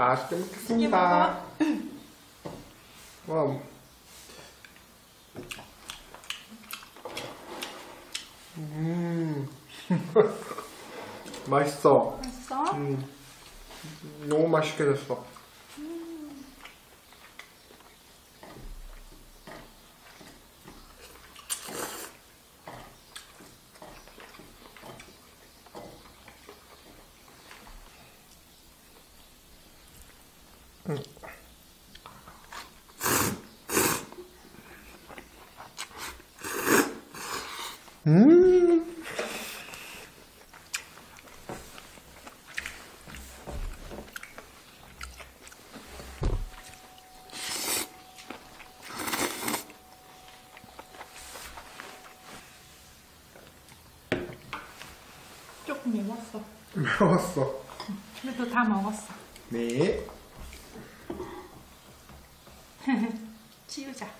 맛있게 먹겠습니다. 와우. 맛있어. 맛있어? 너무 맛있게 됐어. 조금 매웠어. 매웠어. 그래도 다 먹었어. 네. 치우자. 네.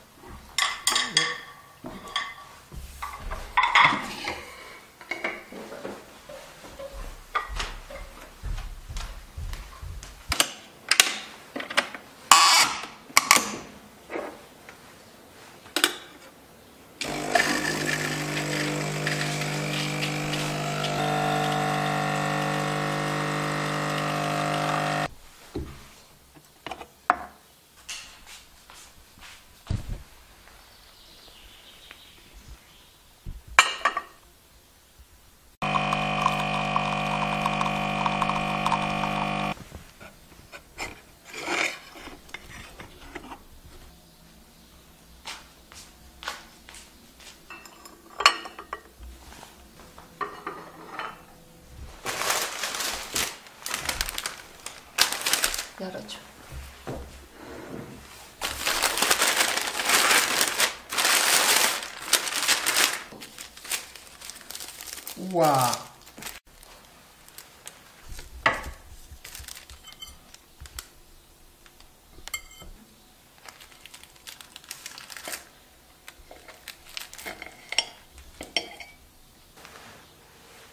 열어줘. 우와.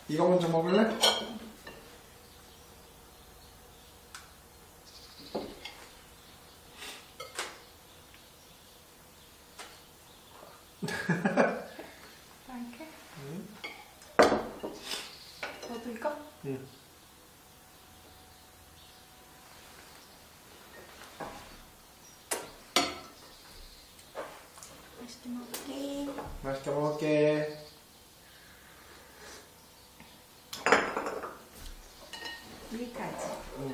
이거 먼저 먹을래? 이렇게? 응. 너도 이거? 응. 맛있게 먹을게. 맛있게 먹을게. 여기까지. 응.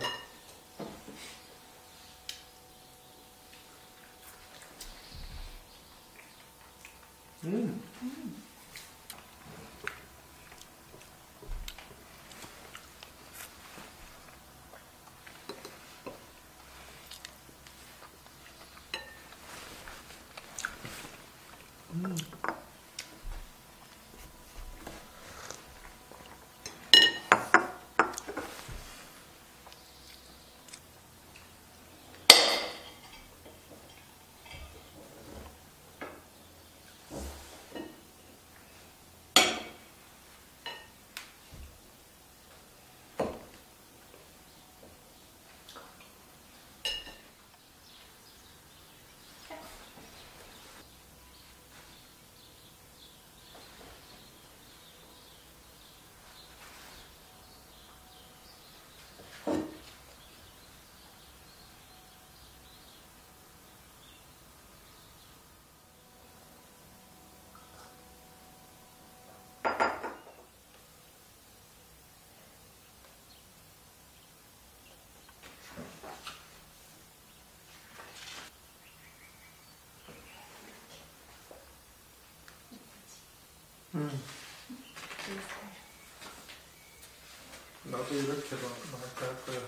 나도 이렇게 말까 할 거야.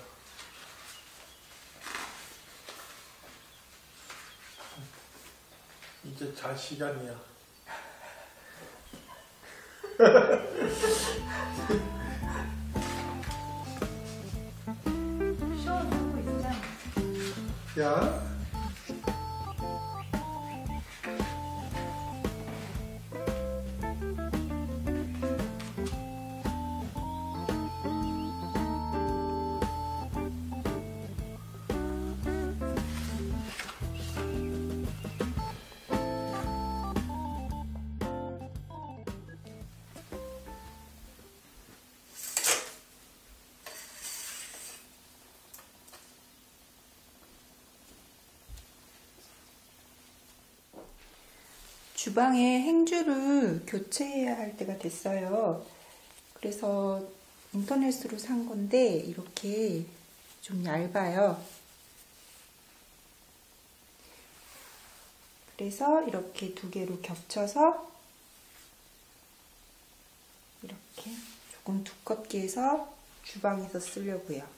이제 잘 시간이야. 쇼하고 있잖아. 야. 주방에 행주를 교체해야 할 때가 됐어요. 그래서 인터넷으로 산 건데 이렇게 좀 얇아요. 그래서 이렇게 두 개로 겹쳐서 이렇게 조금 두껍게 해서 주방에서 쓰려고요.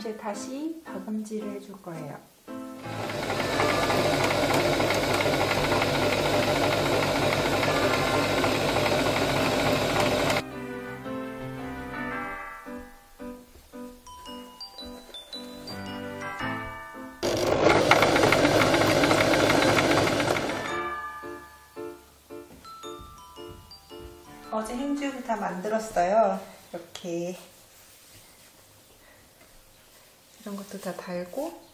이제 다시 박음질을 해줄 거예요. 어제 행주를 다 만들었어요. 이렇게. 이런 것도 다 달고